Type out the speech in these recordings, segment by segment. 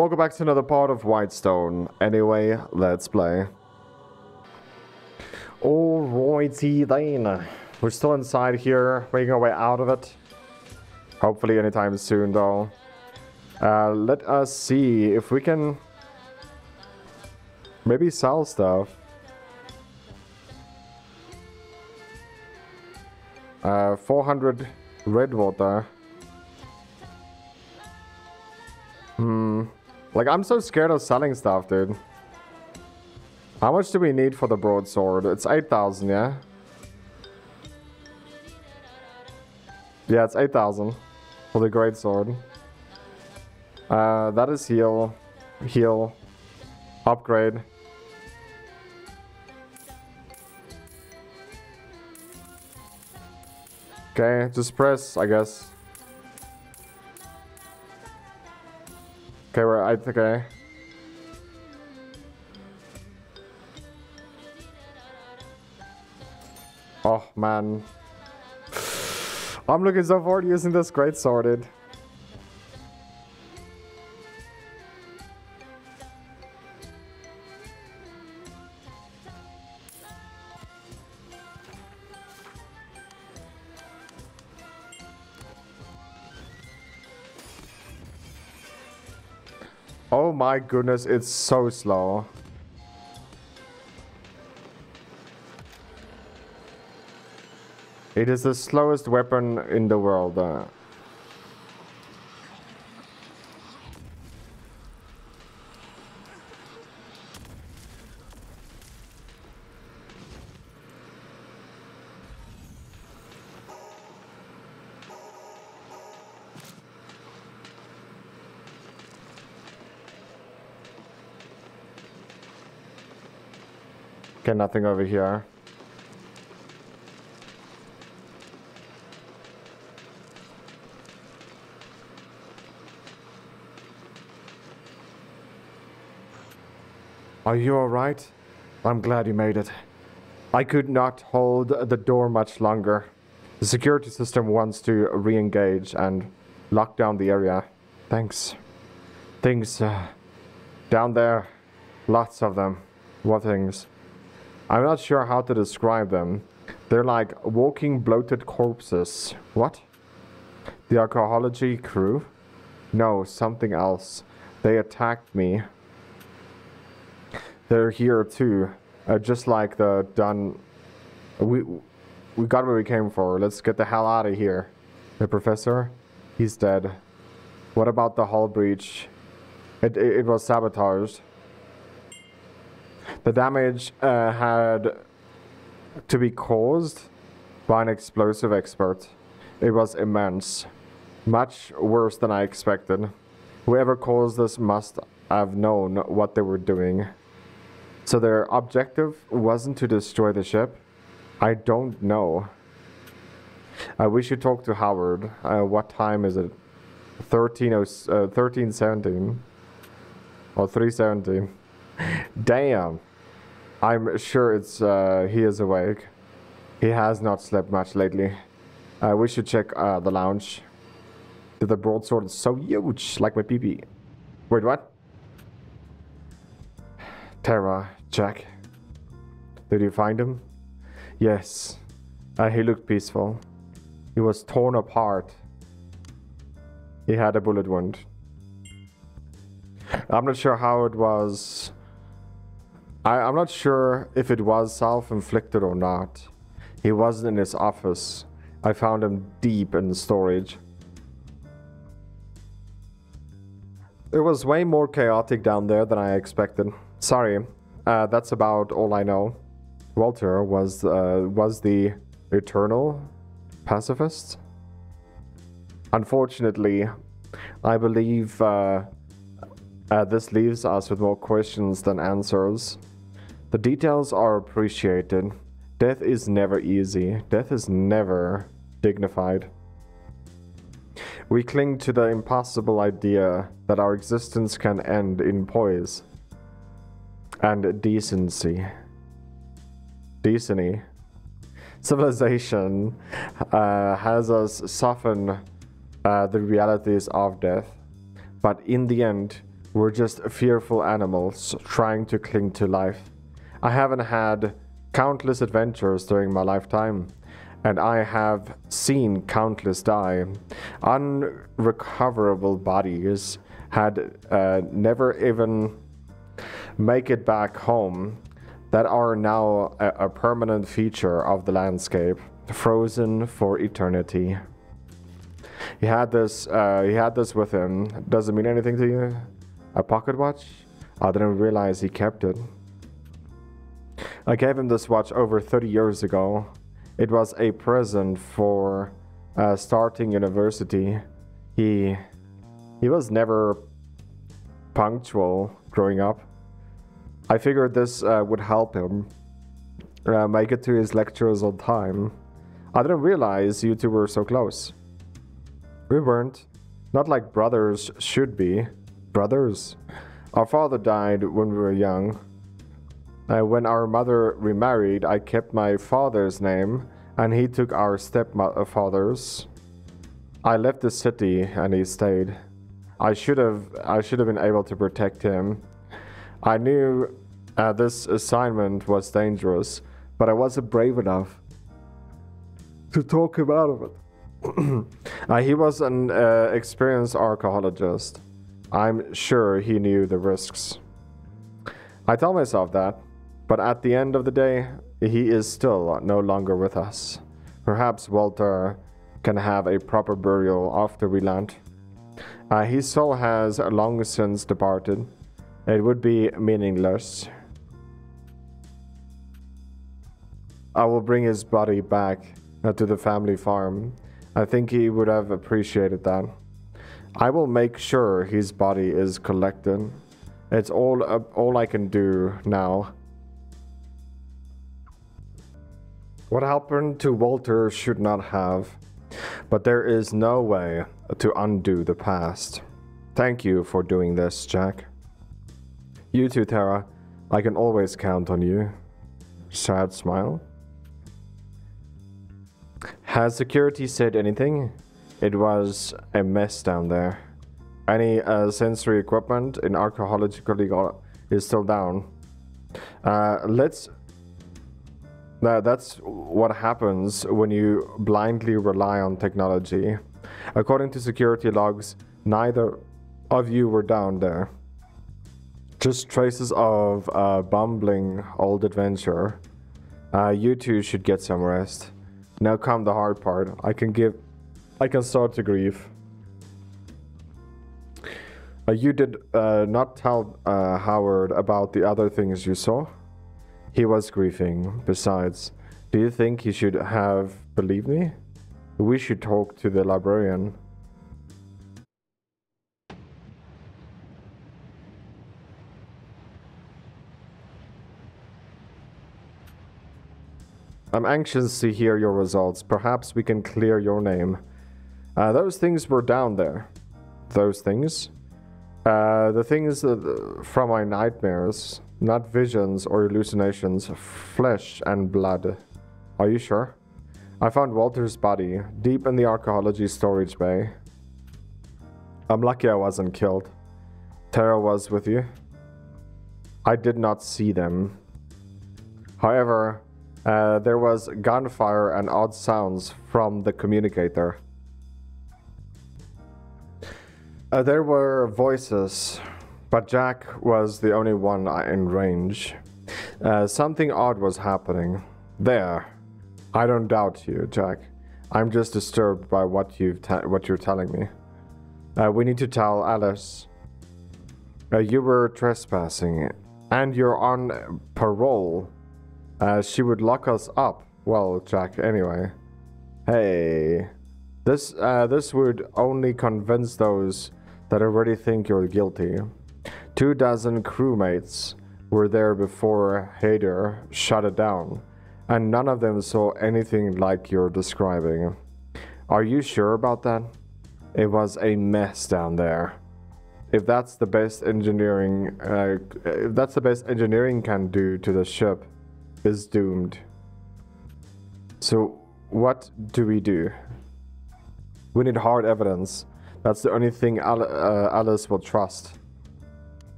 Welcome back to another part of Whitestone. Anyway, let's play. Alrighty then. We're still inside here, making our way out of it. Hopefully anytime soon though. Let us see if we can maybe sell stuff. Uh, 400 red water. Like, I'm so scared of selling stuff, dude. How much do we need for the broadsword? It's 8,000, yeah? Yeah, it's 8,000 for the greatsword. That is heal. Heal. Upgrade. Okay, just press, I guess. Okay, right, okay. Oh, man. I'm looking so forward to using this great sword. Oh my goodness, it's so slow. It is the slowest weapon in the world. Okay, nothing over here. Are you alright? I'm glad you made it. I could not hold the door much longer. The security system wants to re-engage and lock down the area. Thanks. Things down there. Lots of them. What things? I'm not sure how to describe them. They're like walking bloated corpses. What? The archaeology crew? No, something else. They attacked me. They're here too. Just like the done... We got what we came for. Let's get the hell out of here. The professor? He's dead. What about the hull breach? It was sabotaged. The damage had to be caused by an explosive expert. It was immense. Much worse than I expected. Whoever caused this must have known what they were doing. So their objective wasn't to destroy the ship? I don't know. We should talk to Howard. What time is it? 1317. Or 317. Damn. I'm sure it's he is awake. He has not slept much lately. We should check the lounge. The broadsword is so huge, like my pee-pee. Wait, what? Terra, Jack. Did you find him? Yes. He looked peaceful. He was torn apart. He had a bullet wound. I'm not sure how it was... I'm not sure if it was self-inflicted or not. He wasn't in his office. I found him deep in storage. It was way more chaotic down there than I expected. Sorry, that's about all I know. Walter was the eternal pacifist. Unfortunately, I believe this leaves us with more questions than answers. The details are appreciated. Death is never easy. Death is never dignified. We cling to the impossible idea that our existence can end in poise and decency. Decency. Civilization has us soften the realities of death, but in the end, We're just fearful animals trying to cling to life. I haven't had countless adventures during my lifetime, and I have seen countless die. Unrecoverable bodies had never even make it back home, that are now a permanent feature of the landscape, frozen for eternity. He had this with him. Does it mean anything to you? A pocket watch? I didn't realize he kept it. I gave him this watch over 30 years ago. It was a present for starting university. He was never punctual growing up. I figured this would help him make it to his lectures on time. I didn't realize you two were so close. We weren't. Not like brothers should be. Brothers? Our father died when we were young. When our mother remarried, I kept my father's name, and he took our stepfather's. I left the city, and he stayed. I should have been able to protect him. I knew this assignment was dangerous, but I wasn't brave enough to talk him out of it. He was an experienced archaeologist. I'm sure he knew the risks. I tell myself that, but at the end of the day, he is still no longer with us. Perhaps Walter can have a proper burial after we land. His soul has long since departed. It would be meaningless. I will bring his body back to the family farm. I think he would have appreciated that. I will make sure his body is collected. It's all I can do now. What happened to Walter should not have, but there is no way to undo the past. Thank you for doing this, Jack. You too, Tara. I can always count on you. Sad smile. Has security said anything? It was a mess down there. Any sensory equipment in archaeological is still down. That's what happens when you blindly rely on technology. According to security logs, neither of you were down there. Just traces of bumbling old adventure. You two should get some rest. Now come the hard part. I can start to grieve. You did not tell Howard about the other things you saw. He was grieving. Besides, do you think he should have believed me? We should talk to the librarian. I'm anxious to hear your results. Perhaps we can clear your name. Those things were down there. Those things? The things from my nightmares, not visions or hallucinations, flesh and blood. Are you sure? I found Walter's body deep in the archaeology storage bay. I'm lucky I wasn't killed. Tara was with you. I did not see them. However, there was gunfire and odd sounds from the communicator. There were voices, but Jack was the only one in range. Something odd was happening. There. I don't doubt you, Jack. I'm just disturbed by what you're telling me. We need to tell Alice. You were trespassing, and you're on parole. She would lock us up. Well, Jack, anyway. Hey. This would only convince those that already think you're guilty. 24 crewmates were there before Hader shut it down, and none of them saw anything like you're describing. Are you sure about that? It was a mess down there. If that's the best engineering can do to the ship, is doomed. So what do we do? We need hard evidence. That's the only thing Alice will trust.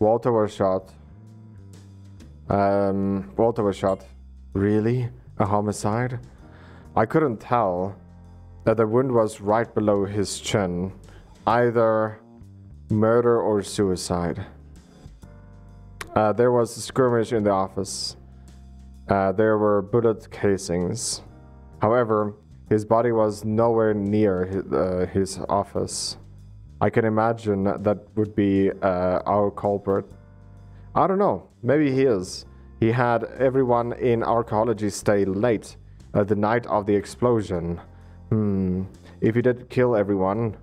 Walter was shot. Really? A homicide? I couldn't tell. That the wound was right below his chin. Either murder or suicide. There was a skirmish in the office. There were bullet casings. However, his body was nowhere near his office. I can imagine that would be our culprit. I don't know, maybe he is. He had everyone in archaeology stay late the night of the explosion. If he did kill everyone,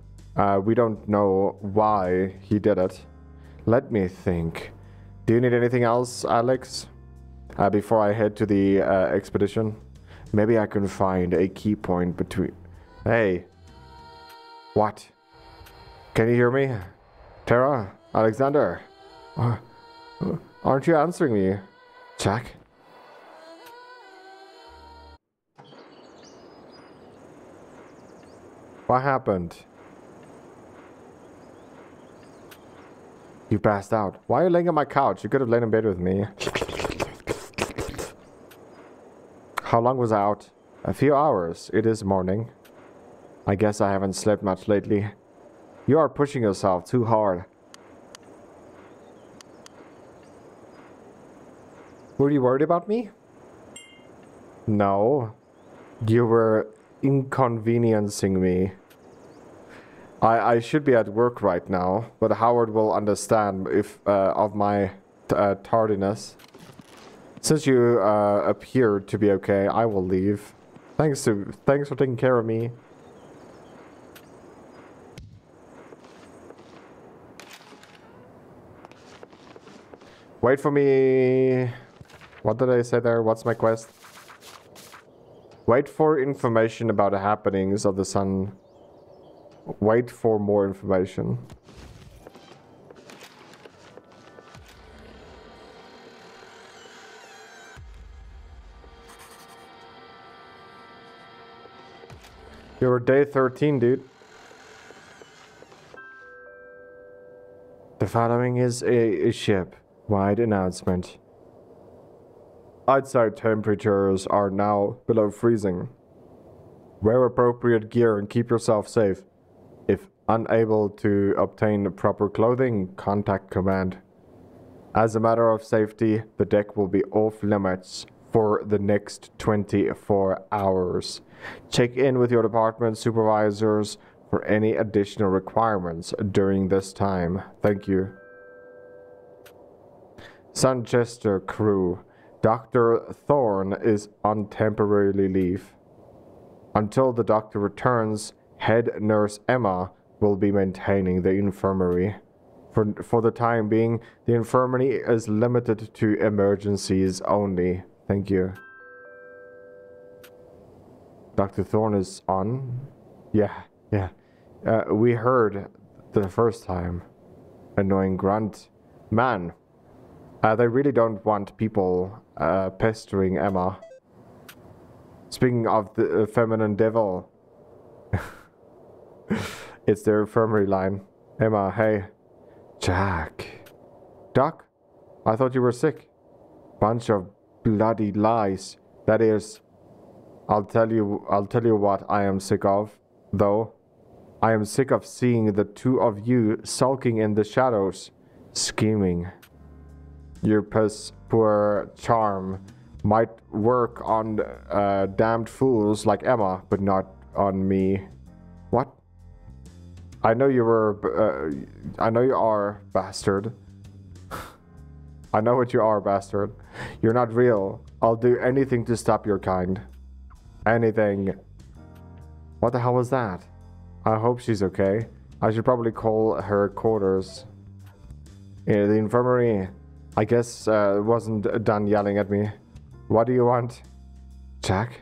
we don't know why he did it. Let me think. Do you need anything else, Alex? Before I head to the expedition? Maybe I can find a key point between... Hey! What? Can you hear me? Tara? Alexander? Aren't you answering me? Jack? What happened? You passed out. Why are you laying on my couch? You could have lain in bed with me. How long was I out? A few hours. It is morning. I guess I haven't slept much lately. You are pushing yourself too hard. Were you worried about me? No. You were inconveniencing me. I should be at work right now, but Howard will understand if of my tardiness. Since you appear to be okay, I will leave. Thanks for taking care of me. Wait for me. What did I say there? What's my quest? Wait for information about the happenings of the sun. Wait for more information. You're day 13, dude. The following is a ship-wide announcement. Outside temperatures are now below freezing. Wear appropriate gear and keep yourself safe. If unable to obtain proper clothing, contact command. As a matter of safety, the deck will be off limits for the next 24 hours. Check in with your department supervisors for any additional requirements during this time. Thank you. Sun Chaser crew. Dr. Thorne is on temporary leave. Until the doctor returns, head nurse Emma will be maintaining the infirmary. For the time being, the infirmary is limited to emergencies only. Thank you. Dr. Thorne is on? Yeah. We heard the first time. Annoying grunt. Man, they really don't want people pestering Emma. Speaking of the feminine devil, it's their infirmary line. Emma, hey. Jack. Doc, I thought you were sick. Bunch of bloody lies. That is, I'll tell you what I am sick of, though. I am sick of seeing the two of you sulking in the shadows, scheming. Your piss-poor charm might work on damned fools like Emma, but not on me. What? I know you are, bastard. I know what you are, bastard. You're not real. I'll do anything to stop your kind. Anything. What the hell was that? I hope she's okay. I should probably call her quarters. In the infirmary. I guess wasn't done yelling at me. What do you want? Jack?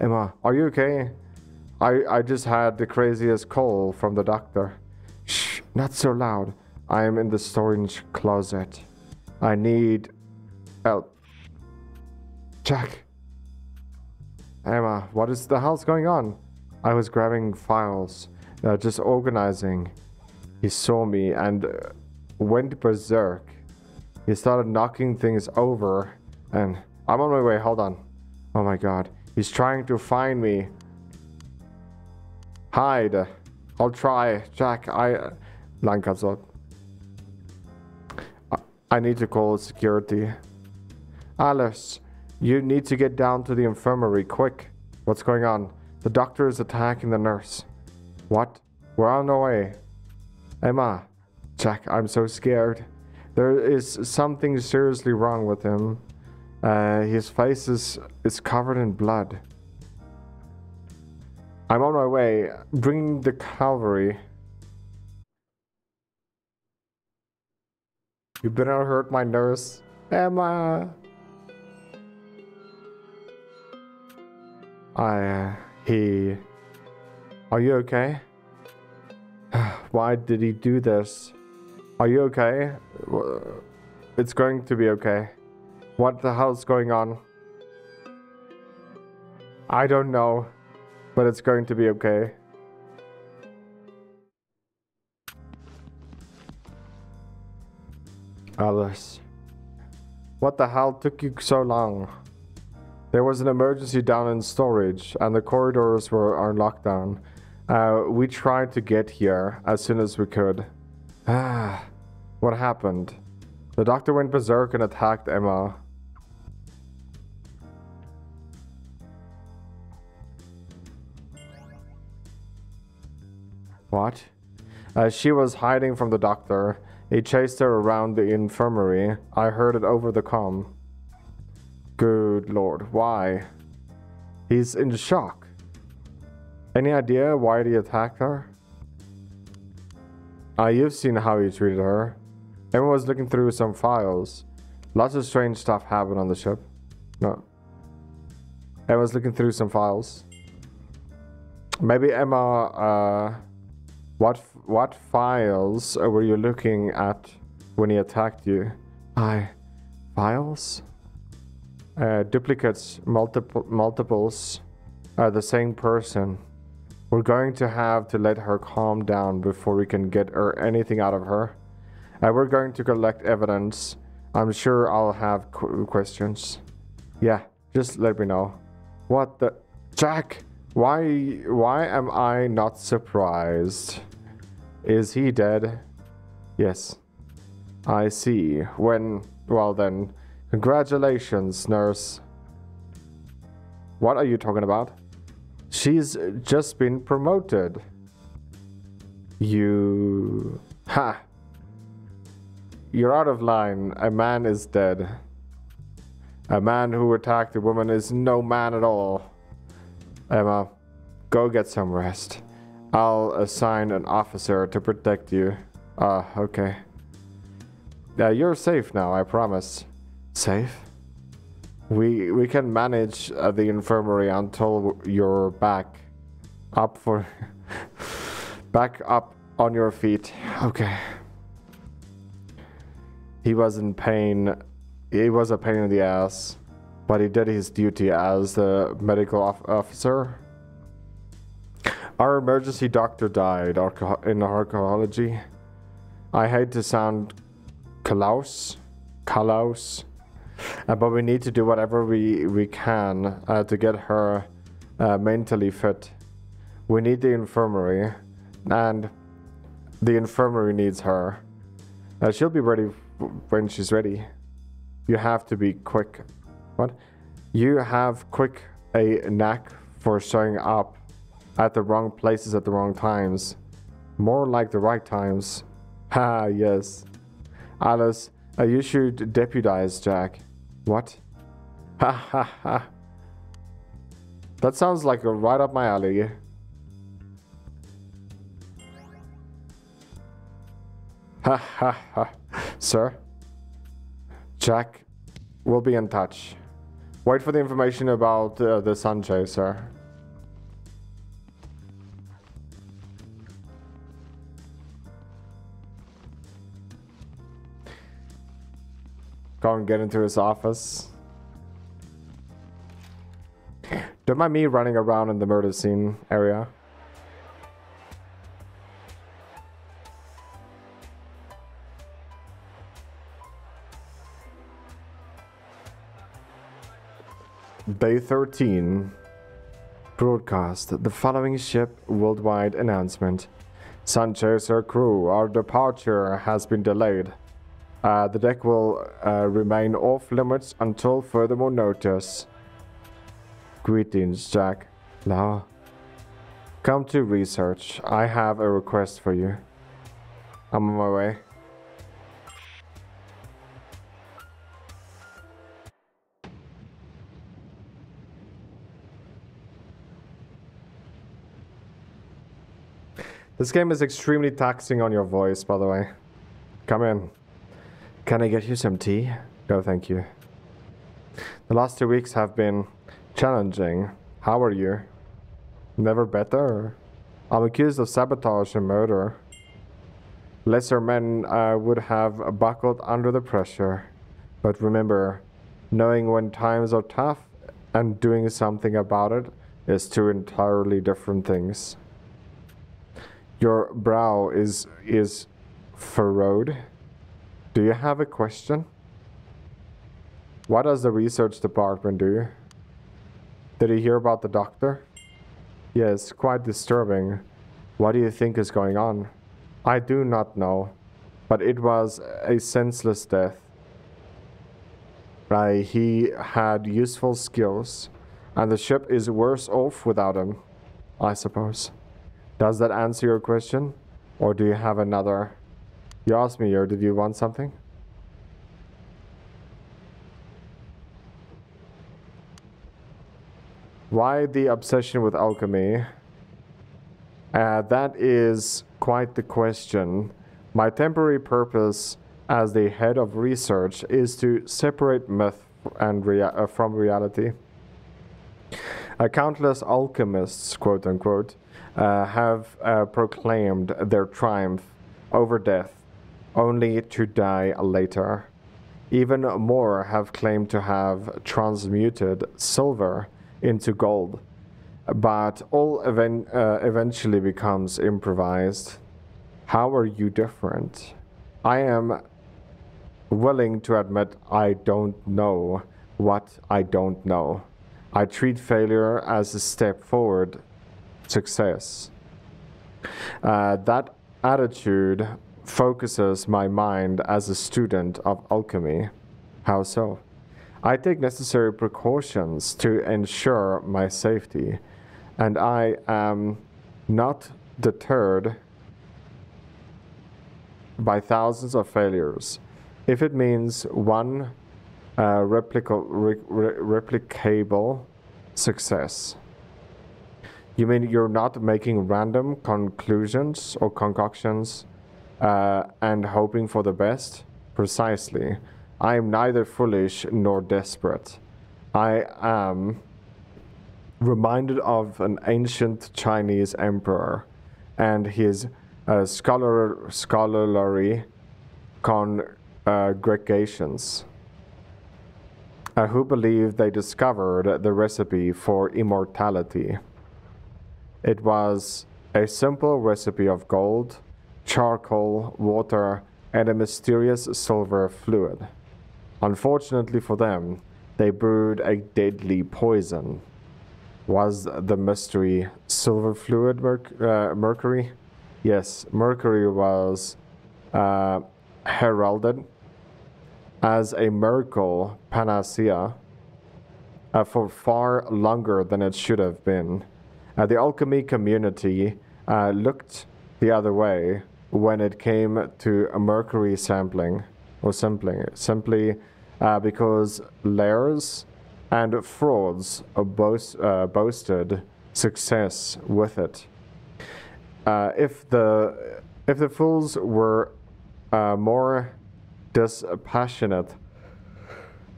Emma, are you okay? I just had the craziest call from the doctor. Shh, not so loud. I am in the storage closet. I need help. Jack. Emma, what is the hell's going on? I was grabbing files. just organizing, he saw me and went berserk. He started knocking things over, and I'm on my way, hold on. Oh my god, he's trying to find me. Hide. I'll try, Jack, I need to call security. Alice, you need to get down to the infirmary, quick. What's going on? The doctor is attacking the nurse. What? We're on our way. Emma, Jack, I'm so scared. There is something seriously wrong with him. His face is covered in blood. I'm on my way, bringing the cavalry. You better hurt my nurse, Emma. Are you okay? Why did he do this? Are you okay? It's going to be okay. What the hell's going on? I don't know, but it's going to be okay. Alice, what the hell took you so long? There was an emergency down in storage, and the corridors were on lockdown. We tried to get here as soon as we could. What happened? The doctor went berserk and attacked Emma. What? She was hiding from the doctor. He chased her around the infirmary. I heard it over the comm. Good lord, why? He's in shock. Any idea why he attacked her? You've seen how he treated her. Everyone was looking through some files. Lots of strange stuff happened on the ship. No. Everyone's looking through some files. Maybe Emma, what files were you looking at when he attacked you? Files? Duplicates, multiples, the same person. We're going to have to let her calm down before we can get her anything out of her. We're going to collect evidence. I'm sure I'll have questions. Yeah, just let me know. What the... Jack! Why am I not surprised? Is he dead? Yes. I see. When... Well then... Congratulations, nurse. What are you talking about? She's just been promoted. You... Ha! You're out of line. A man is dead. A man who attacked a woman is no man at all. Emma, go get some rest. I'll assign an officer to protect you. Okay. You're safe now, I promise. Safe? We can manage the infirmary until you're back up on your feet. Okay. He was in pain. He was a pain in the ass, but he did his duty as the medical officer. Our emergency doctor died in archaeology. I hate to sound callous. But we need to do whatever we can to get her mentally fit. We need the infirmary, and the infirmary needs her. She'll be ready when she's ready. You have to be quick. What? You have a knack for showing up at the wrong places at the wrong times. More like the right times. Ha, yes. Alice, you should deputize Jack. What? Ha ha ha. That sounds like right up my alley. Ha ha ha. Sir? Jack will be in touch. Wait for the information about the Sun Chaser. Go and get into his office. Don't mind me running around in the murder scene area. Day 13. Broadcast the following ship worldwide announcement. Sun Chaser crew, our departure has been delayed. The deck will remain off limits until furthermore notice. Greetings, Jack. Laura. Come to research. I have a request for you. I'm on my way. This game is extremely taxing on your voice, by the way. Come in. Can I get you some tea? No, thank you. The last 2 weeks have been challenging. How are you? Never better. I'm accused of sabotage and murder. Lesser men would have buckled under the pressure. But remember, knowing when times are tough and doing something about it is two entirely different things. Your brow is furrowed. Do you have a question? What does the research department do? Did you hear about the doctor? Yes, quite disturbing. What do you think is going on? I do not know, but it was a senseless death. He had useful skills, and the ship is worse off without him, I suppose. Does that answer your question? Or do you have another? You asked me here, did you want something? Why the obsession with alchemy? That is quite the question. My temporary purpose as the head of research is to separate myth and from reality. Countless alchemists, quote unquote, have proclaimed their triumph over death, only to die later. Even more have claimed to have transmuted silver into gold, but all eventually becomes improvised. How are you different? I am willing to admit I don't know what I don't know. I treat failure as a step forward. Success. That attitude focuses my mind as a student of alchemy. How so? I take necessary precautions to ensure my safety, and I am not deterred by thousands of failures. If it means one replicable success. You mean you're not making random conclusions or concoctions and hoping for the best? Precisely. I am neither foolish nor desperate. I am reminded of an ancient Chinese emperor and his scholarly congregations who believed they discovered the recipe for immortality. It was a simple recipe of gold, charcoal, water, and a mysterious silver fluid. Unfortunately for them, they brewed a deadly poison. Was the mystery silver fluid mercury? Yes, mercury was heralded as a miracle panacea for far longer than it should have been. The alchemy community looked the other way when it came to mercury sampling, or sampling, simply because liars and frauds boasted success with it. If the fools were more dispassionate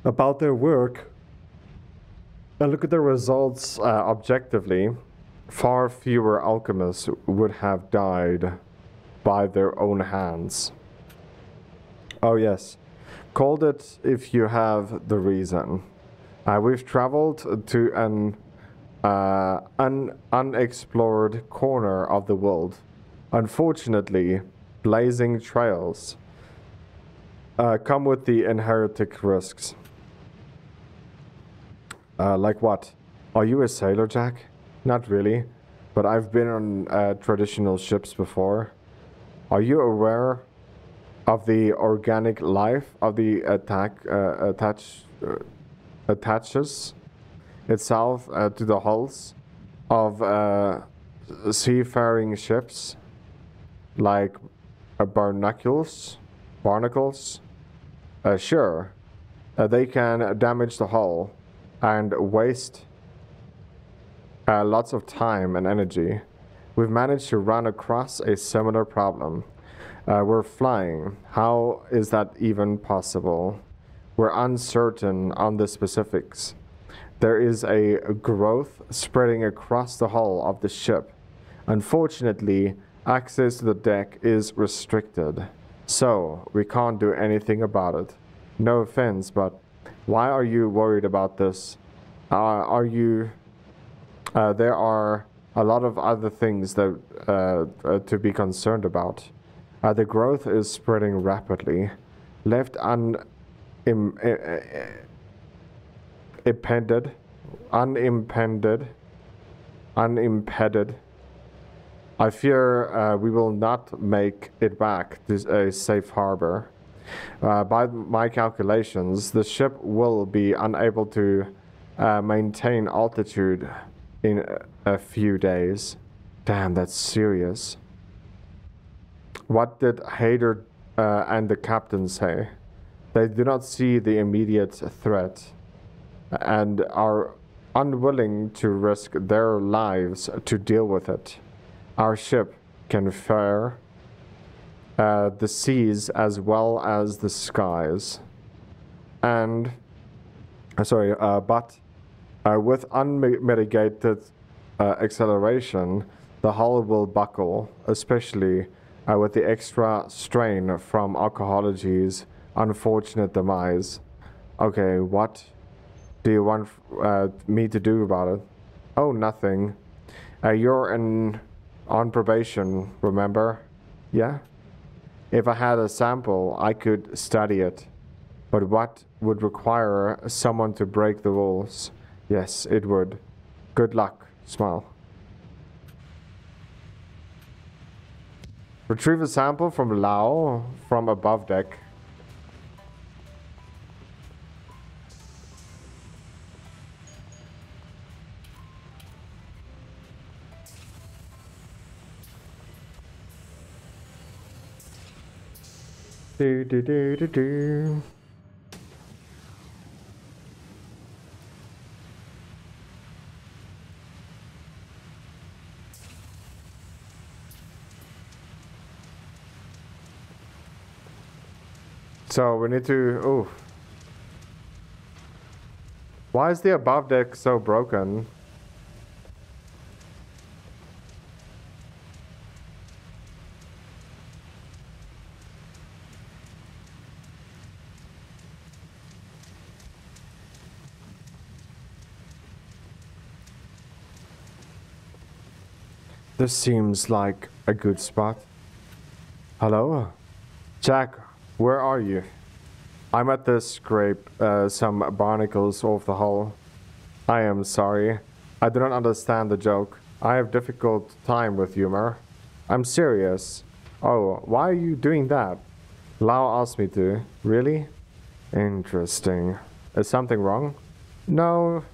about their work and look at their results objectively, far fewer alchemists would have died by their own hands. Oh yes, called it if you have the reason. We've traveled to an unexplored corner of the world. Unfortunately, blazing trails come with the inherent risks. Like what? Are you a sailor, Jack? Not really, but I've been on traditional ships before. Are you aware of the organic life of the attaches itself to the hulls of seafaring ships, like barnacles? Sure, they can damage the hull and waste lots of time and energy. We've managed to run across a similar problem. We're flying. How is that even possible? We're uncertain on the specifics. There is a growth spreading across the hull of the ship. Unfortunately, access to the deck is restricted, so we can't do anything about it. No offense, but why are you worried about this? There are a lot of other things that to be concerned about. The growth is spreading rapidly. Left unimpeded, I fear we will not make it back to a safe harbor. By my calculations, the ship will be unable to maintain altitude in a few days. Damn, that's serious. What did Hayter and the captain say? They do not see the immediate threat and are unwilling to risk their lives to deal with it. Our ship can fare the seas as well as the skies, and but with unmitigated acceleration, the hull will buckle, especially with the extra strain from Alcohology's unfortunate demise. Okay, what do you want me to do about it? Oh, nothing. You're on probation, remember? Yeah? If I had a sample, I could study it. But what would require someone to break the rules? Yes, it would. Good luck. Smile. Retrieve a sample from Lao from above deck. Do, do, do, do, do. So we need to, ooh. Why is the above deck so broken? This seems like a good spot. Hello? Jack, where are you? I'm at the scrape, some barnacles off the hull. I am sorry. I do not understand the joke. I have difficult time with humor. I'm serious. Oh, why are you doing that? Lau asked me to. Really? Interesting. Is something wrong? No.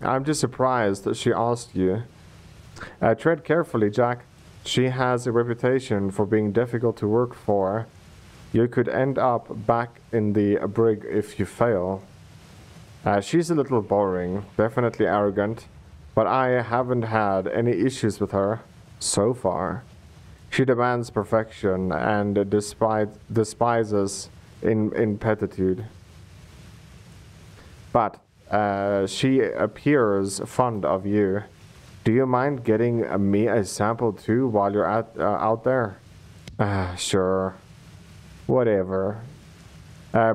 I'm just surprised that she asked you. Tread carefully, Jack. She has a reputation for being difficult to work for. You could end up back in the brig if you fail. She's a little boring, definitely arrogant, but I haven't had any issues with her so far. She demands perfection and despises ineptitude. But she appears fond of you. Do you mind getting me a sample too while you're out there? Sure. Whatever.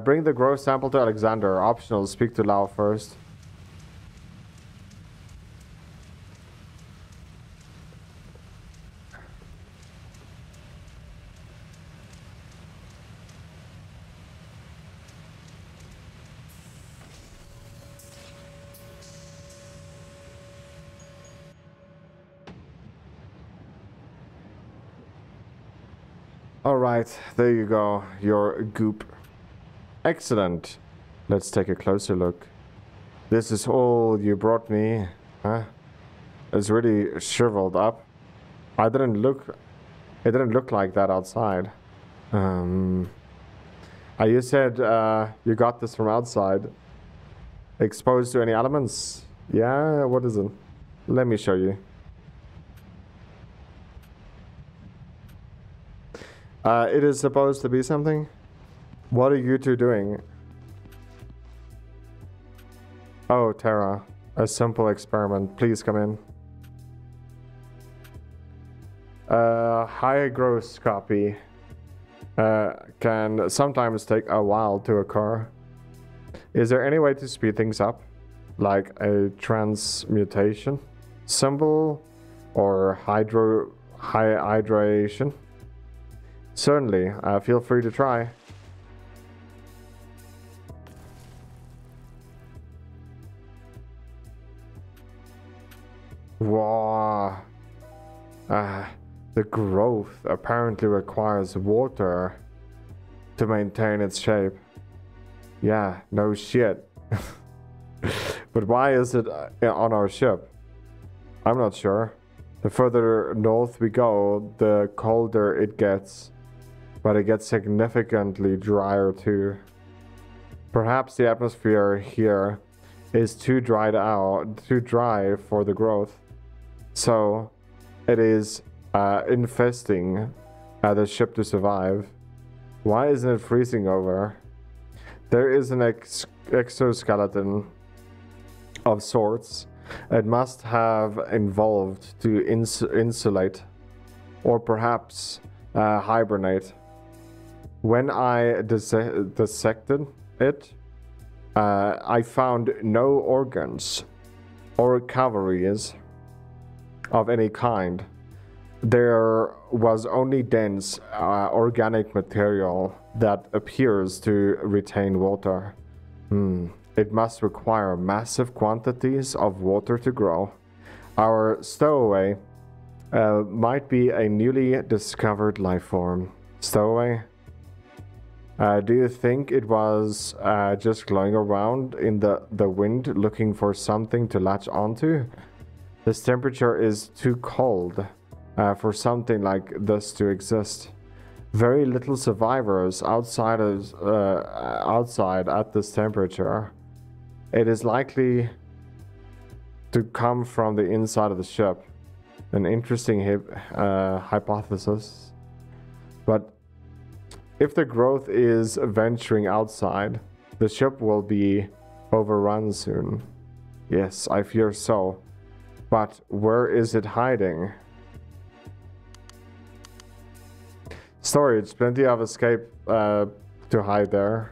Bring the growth sample to Alexander. Optional. Speak to Lau first. All right, there you go, your goop. Excellent. Let's take a closer look. This is all you brought me, huh? It's really shriveled up. It didn't look like that outside. You said you got this from outside. Exposed to any elements? Yeah, what is it? Let me show you. It is supposed to be something? What are you two doing? Oh, Terra. A simple experiment. Please come in. High gross copy can sometimes take a while to occur. Is there any way to speed things up? Like a transmutation symbol or hydration? Certainly, feel free to try. Wow. The growth apparently requires water to maintain its shape. Yeah, no shit. But why is it on our ship? I'm not sure. The further north we go, the colder it gets. But it gets significantly drier too. Perhaps the atmosphere here is too dried out, too dry for the growth. So it is infesting the ship to survive. Why isn't it freezing over? There is an exoskeleton of sorts. It must have evolved to insulate or perhaps hibernate. When I dissected it, I found no organs or cavities of any kind. There was only dense organic material that appears to retain water. It must require massive quantities of water to grow. Our stowaway might be a newly discovered life form. Stowaway? Do you think it was just glowing around in the wind looking for something to latch onto? This temperature is too cold for something like this to exist. Very little survivors outside at this temperature. It is likely to come from the inside of the ship. An interesting hypothesis. But if the growth is venturing outside, the ship will be overrun soon. Yes, I fear so. But where is it hiding? Storage, plenty of escape to hide there.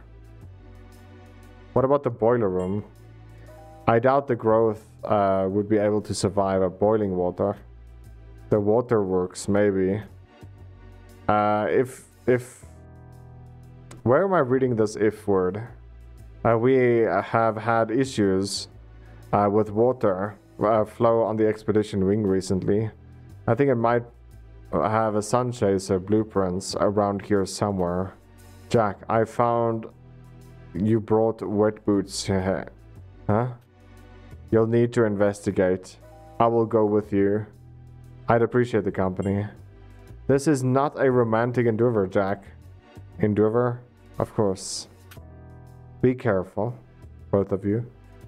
What about the boiler room? I doubt the growth would be able to survive at boiling water. The waterworks, maybe. Where am I reading this if word? We have had issues with water flow on the expedition wing recently. I think it might have a Sun Chaser blueprints around here somewhere. Jack, I found you brought wet boots. Huh? You'll need to investigate. I will go with you. I'd appreciate the company. This is not a romantic endeavor, Jack. Endeavor? Of course. Be careful, both of you.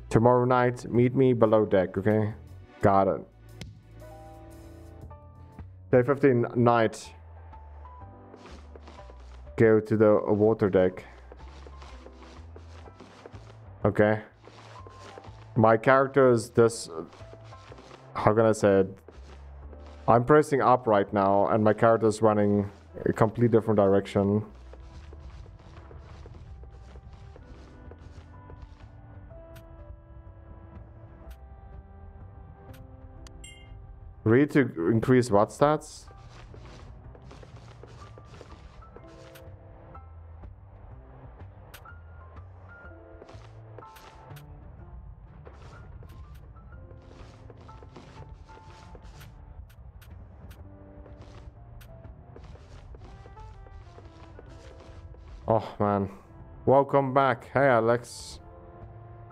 Tomorrow night, meet me below deck, okay? Got it. Day 15, night. Go to the water deck. Okay. My character is this... How can I say it? I'm pressing up right now and my character is running a complete different direction. Read to increase what stats? Oh, man. Welcome back. Hey, Alex.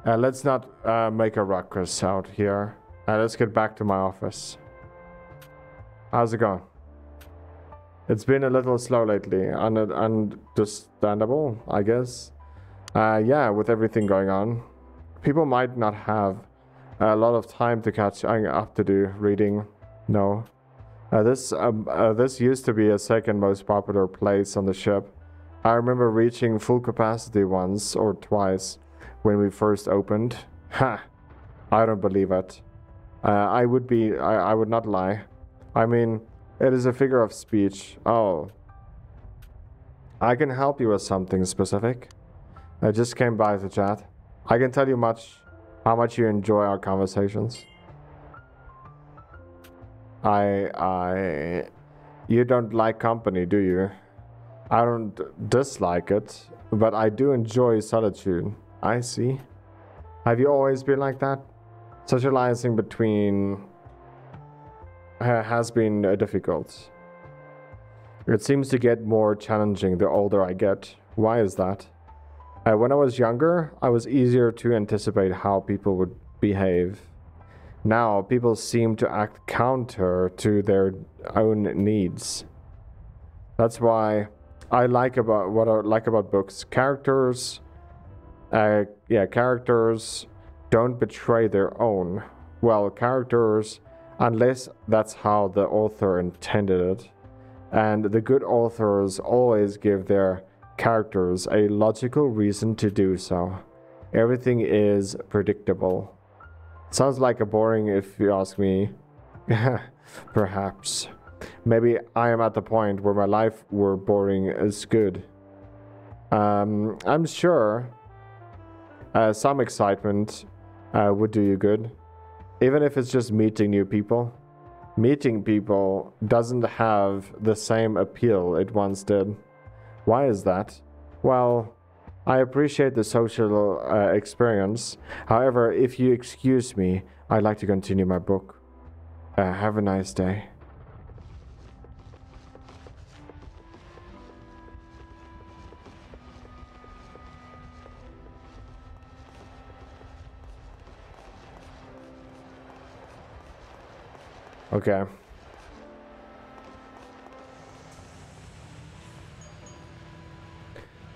Let's not make a ruckus out here. Let's get back to my office. How's it going? It's been a little slow lately. Understandable, I guess. Yeah, with everything going on. People might not have a lot of time to catch up to do reading. No. This used to be a second most popular place on the ship. I remember reaching full capacity once or twice when we first opened. Ha! I don't believe it. I would not lie. I mean, it is a figure of speech. Oh. I can help you with something specific. I just came by to chat. I can tell you how much you enjoy our conversations. You don't like company, do you? I don't dislike it, but I do enjoy solitude. I see. Have you always been like that? Socializing between has been difficult. It seems to get more challenging the older I get. Why is that? When I was younger, I was easier to anticipate how people would behave. Now, people seem to act counter to their own needs. That's why I like about what I like about books. Characters don't betray their own. Well, characters, unless that's how the author intended it. And the good authors always give their characters a logical reason to do so. Everything is predictable. Sounds like a boring if you ask me. Perhaps. Maybe I am at the point where my life were boring is good. I'm sure some excitement would do you good. Even if it's just meeting new people. Meeting people doesn't have the same appeal it once did. Why is that? Well, I appreciate the social experience. However, if you excuse me, I'd like to continue my book. Have a nice day. Okay.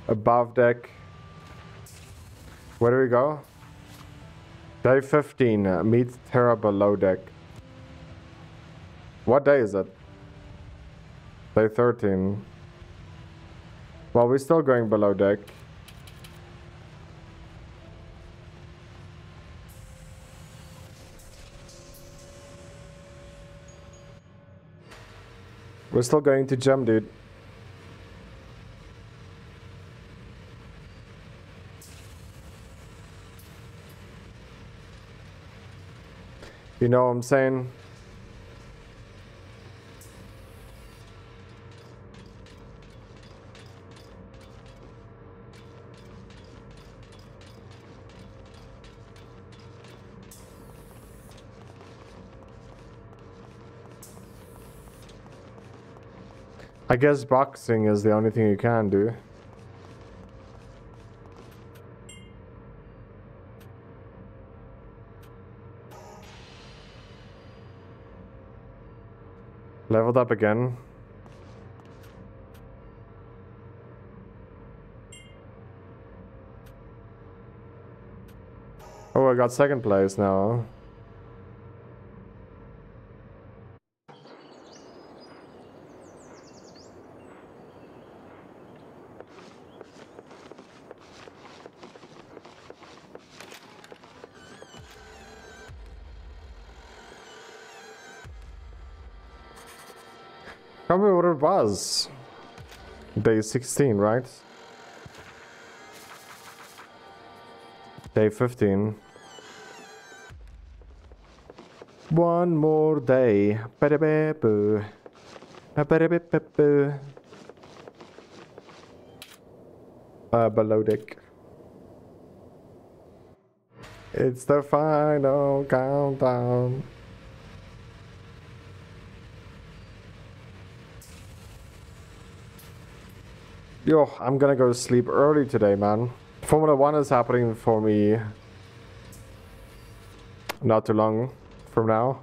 Above deck. Where do we go? Day 15. Meet Terra below deck. What day is it? Day 13. Well, we're still going below deck. We're still going to jump, dude. You know what I'm saying? I guess boxing is the only thing you can do. Leveled up again. Oh, I got second place now. Was day 16, right? Day 15. One more day. Below deck. It's the final countdown. Yo, I'm gonna go to sleep early today, man. Formula 1 is happening for me not too long from now.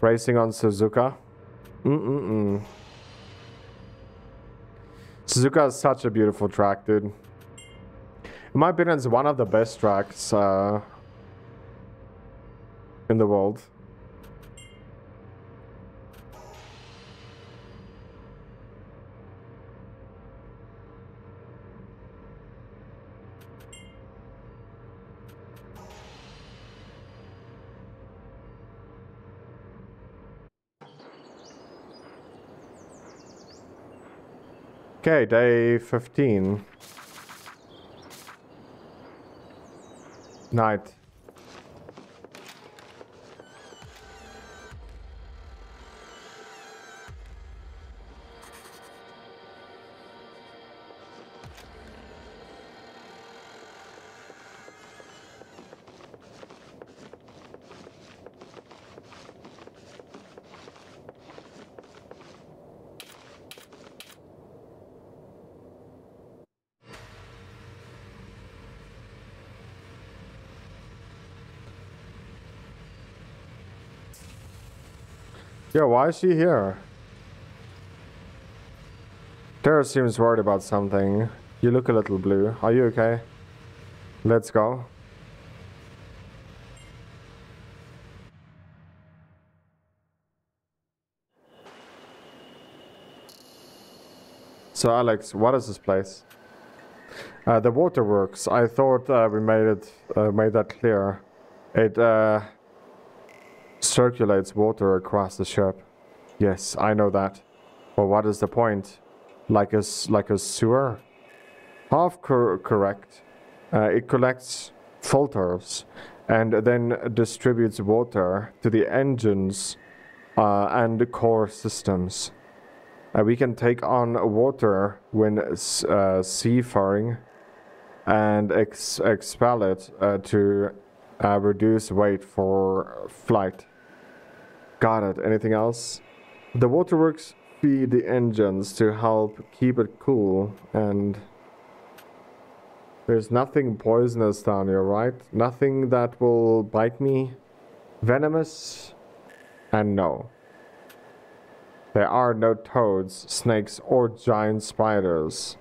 Racing on Suzuka. Suzuka is such a beautiful track, dude. In my opinion, it's one of the best tracks in the world. Okay, day 15. Night. Yeah, why is she here? Tara seems worried about something. You look a little blue. Are you okay? Let's go. So Alex, what is this place? The waterworks. I thought we made that clear. It circulates water across the ship. Yes, I know that. But what is the point? Like a sewer? Half correct. It collects filters and then distributes water to the engines and the core systems. We can take on water when seafaring and expel it to reduce weight for flight. Got it. Anything else? The waterworks feed the engines to help keep it cool, and there's nothing poisonous down here, right? Nothing that will bite me? Venomous? And no. There are no toads, snakes, or giant spiders.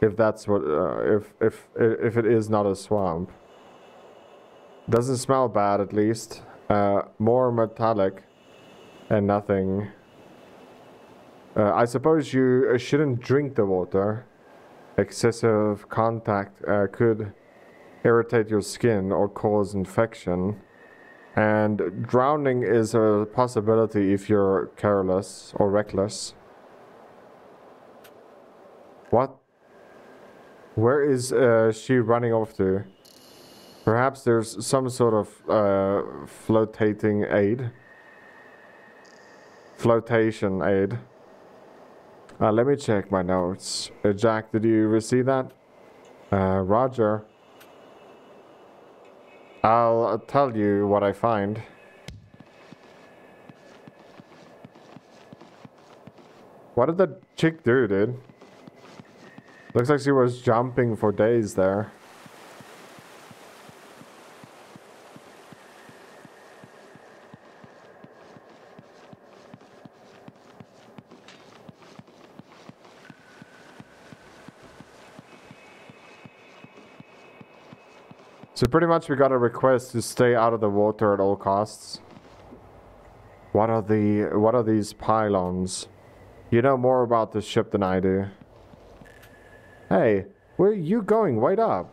If that's what, if it is not a swamp. Doesn't smell bad, at least. More metallic and nothing. I suppose you shouldn't drink the water. Excessive contact could irritate your skin or cause infection. And drowning is a possibility if you're careless or reckless. What? Where is she running off to? Perhaps there's some sort of flotation aid. Let me check my notes. Jack, did you receive that? Roger. I'll tell you what I find. What did that chick do, dude? Looks like she was jumping for days there. So pretty much we got a request to stay out of the water at all costs. What are these pylons? You know more about this ship than I do. Hey, where are you going? Wait up.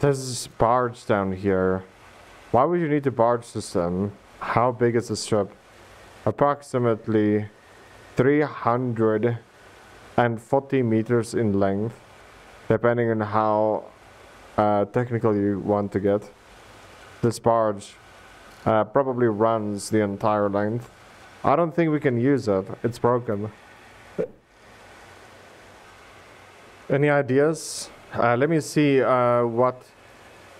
There's this barge down here. Why would you need a barge system? How big is this ship? Approximately 340 meters in length, depending on how technical you want to get. This barge probably runs the entire length. I don't think we can use it. It's broken. Any ideas? Let me see what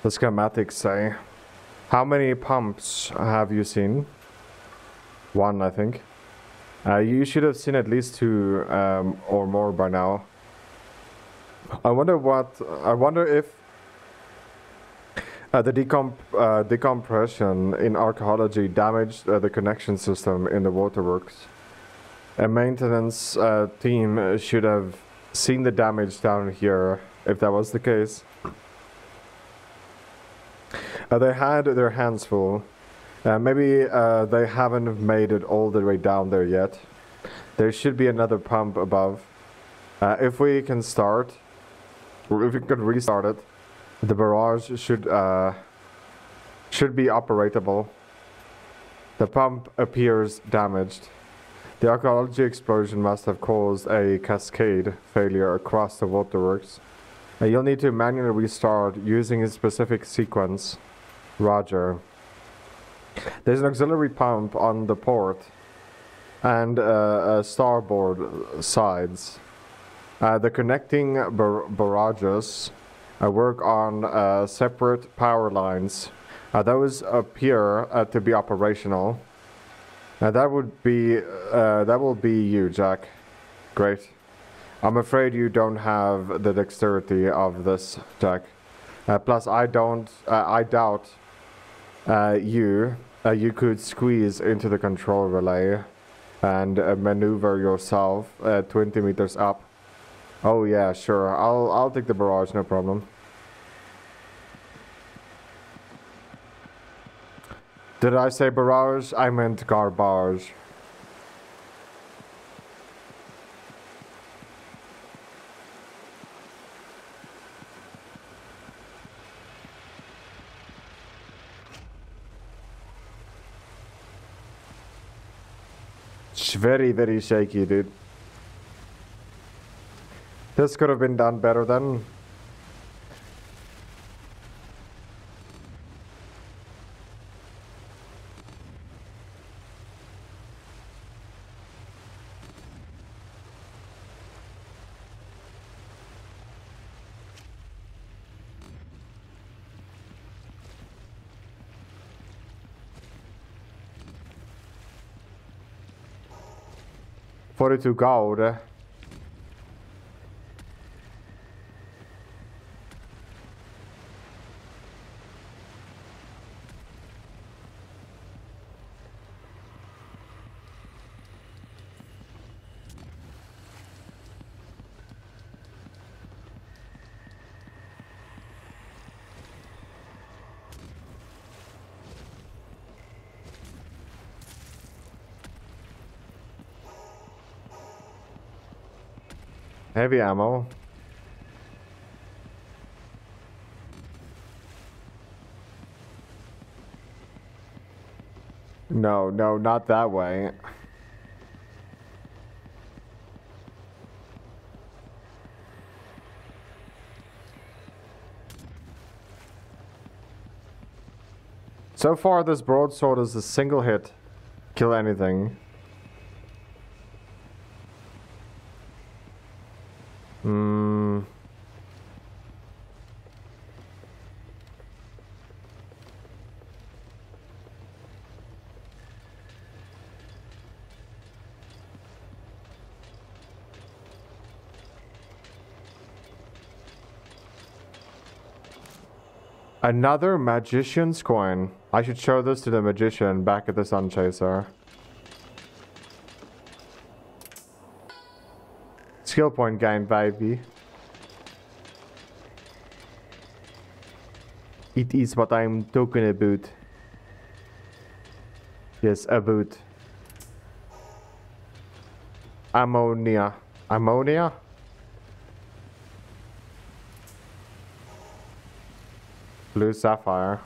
the schematics say. How many pumps have you seen? One, I think. You should have seen at least two or more by now. I wonder if the decompression in archaeology damaged the connection system in the waterworks. A maintenance team should have seen the damage down here, if that was the case. They had their hands full. Maybe they haven't made it all the way down there yet. There should be another pump above. If we can start, or if we can restart it, the barrage should be operatable. The pump appears damaged. The archaeology explosion must have caused a cascade failure across the waterworks. You'll need to manually restart using a specific sequence. Roger. There's an auxiliary pump on the port and starboard sides. The connecting barrages work on separate power lines. Those appear to be operational. That will be you, Jack. Great. I'm afraid you don't have the dexterity of this, Jack. Plus, I doubt you could squeeze into the control relay and maneuver yourself 20 meters up. Oh yeah, sure. I'll take the barrage, no problem. Did I say barrage? I meant garbage. It's very, very shaky, dude. This could have been done better then. To gold. Heavy ammo. No, no, not that way. So far, this broadsword is a single hit. Kill anything. Another magician's coin. I should show this to the magician back at the Sun Chaser. Skill point gained, baby. It is what I'm talking about. Yes, about. Ammonia. Ammonia? Blue sapphire.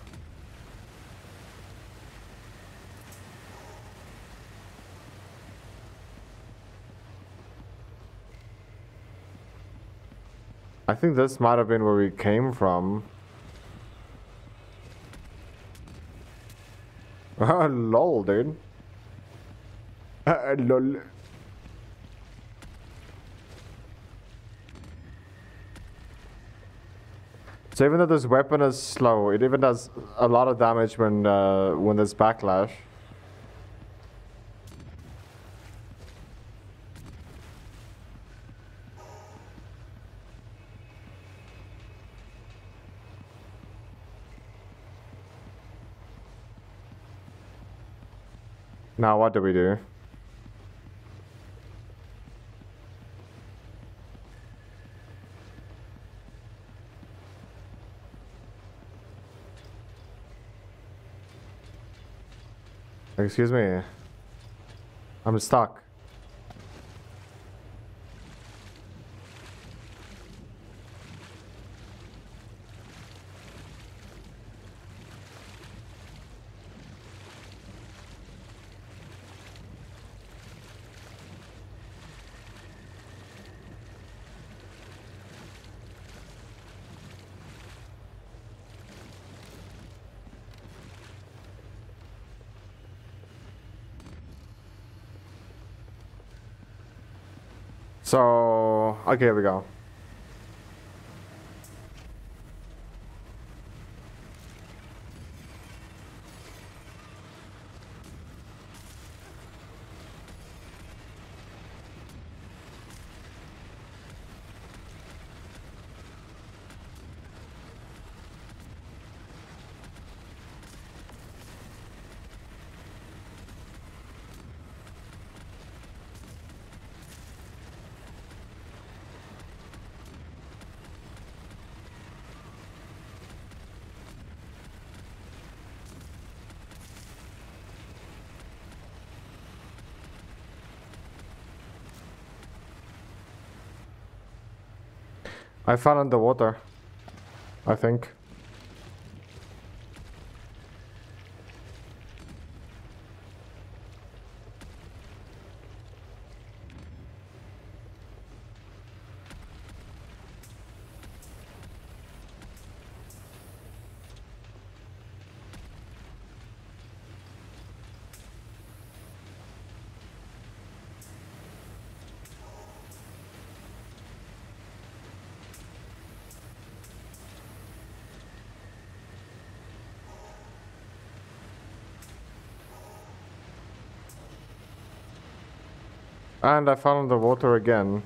I think this might have been where we came from. Lol, dude. Lol. So even though this weapon is slow, it even does a lot of damage when there's backlash. Now what do we do? Excuse me. I'm stuck. So, okay, here we go. I fell underwater, I think. And I fell in the water again.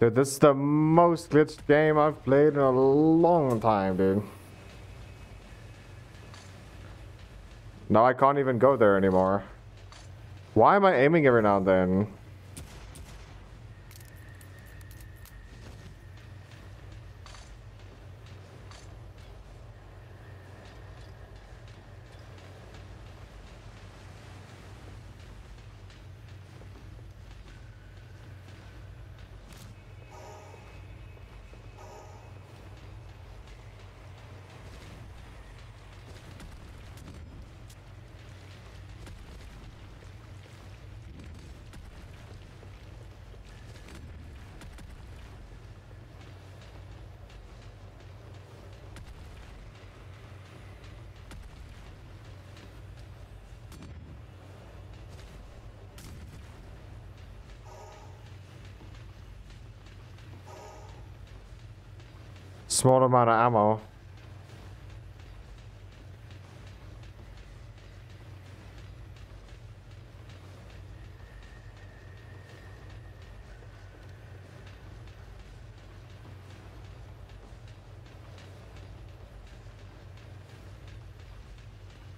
Dude, this is the most glitched game I've played in a long time, dude. Now I can't even go there anymore. Why am I aiming every now and then? Small amount of ammo.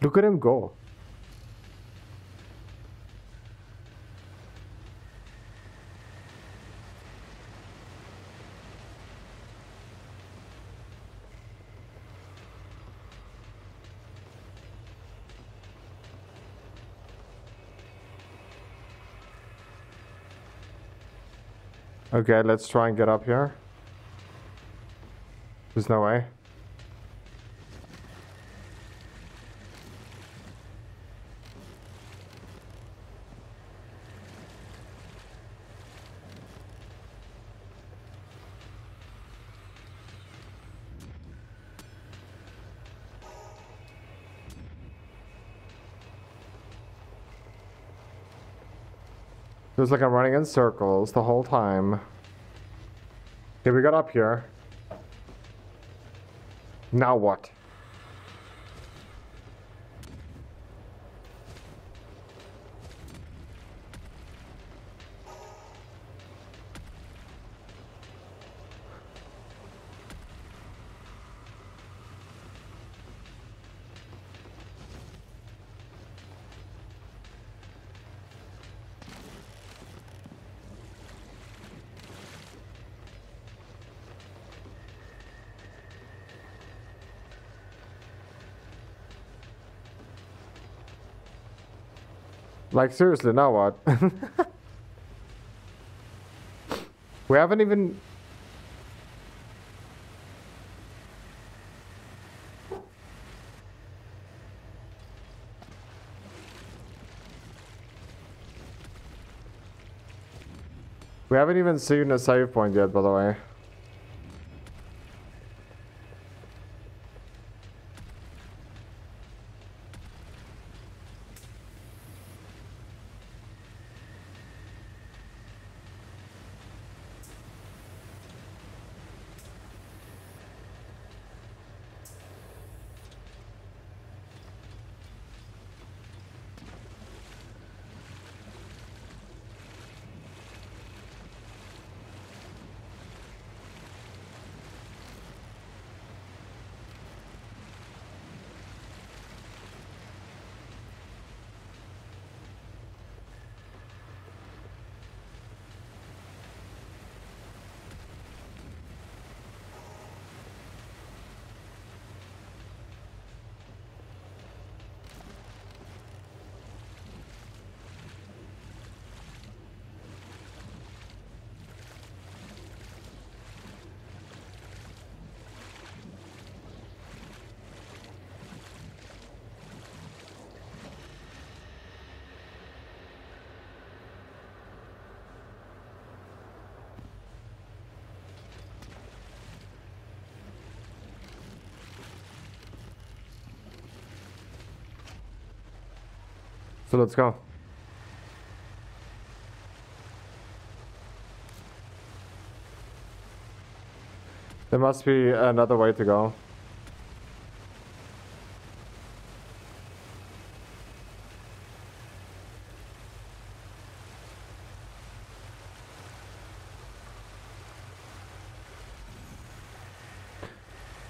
Look at him go. Okay, let's try and get up here. There's no way. Feels like I'm running in circles the whole time. Okay, we got up here. Now what? Like, seriously, now what? We haven't even... We haven't even seen a save point yet, by the way. So let's go. There must be another way to go.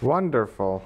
Wonderful.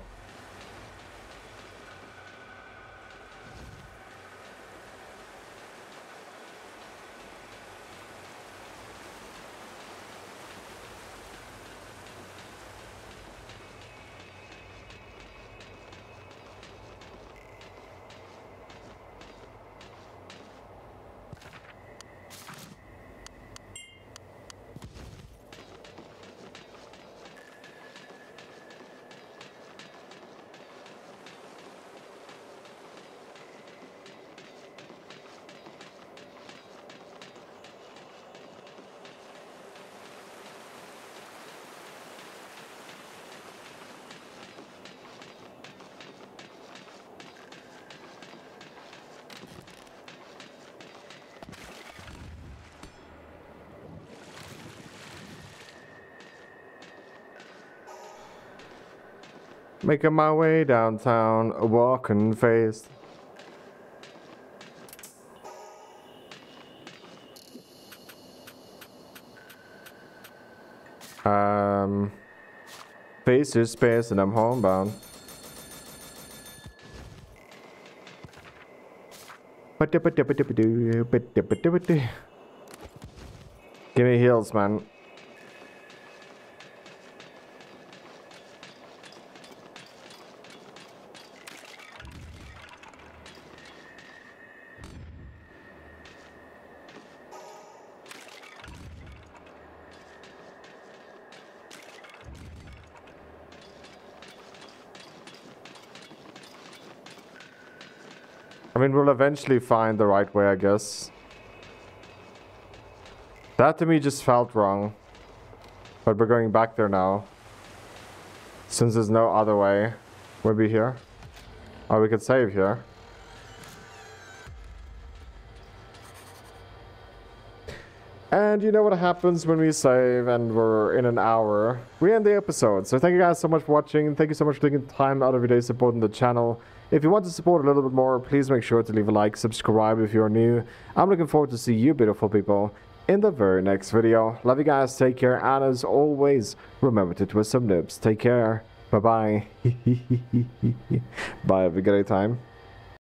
Making my way downtown, walking fast. Face is space and I'm homebound. Give me heals, man. I mean, we'll eventually find the right way, I guess. That to me just felt wrong. But we're going back there now. Since there's no other way. We'll be here. Or we could save here. And you know what happens when we save and we're in an hour. We end the episode. So thank you guys so much for watching. Thank you so much for taking time out of your day supporting the channel. If you want to support a little bit more, please make sure to leave a like, subscribe if you're new. I'm looking forward to see you beautiful people in the very next video. Love you guys, take care, and as always, remember to twist some nibs. Take care. Bye-bye. Bye, have a great time.